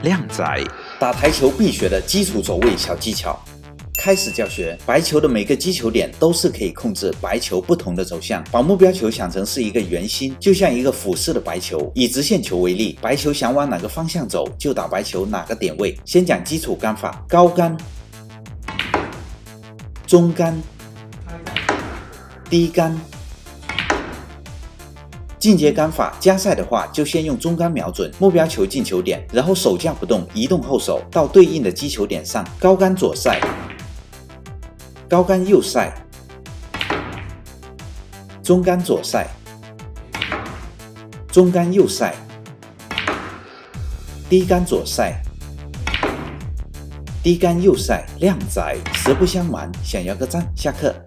靓仔，打台球必学的基础走位小技巧。开始教学，白球的每个击球点都是可以控制白球不同的走向。把目标球想成是一个圆心，就像一个俯视的白球。以直线球为例，白球想往哪个方向走，就打白球哪个点位。先讲基础杆法：高杆、中杆、低杆。 进阶杆法，加赛的话就先用中杆瞄准目标球进球点，然后手架不动，移动后手到对应的击球点上。高杆左赛，高杆右赛，中杆左赛，中杆右赛，低杆左赛，低杆右赛。靓仔，实不相瞒，想要个赞，下课。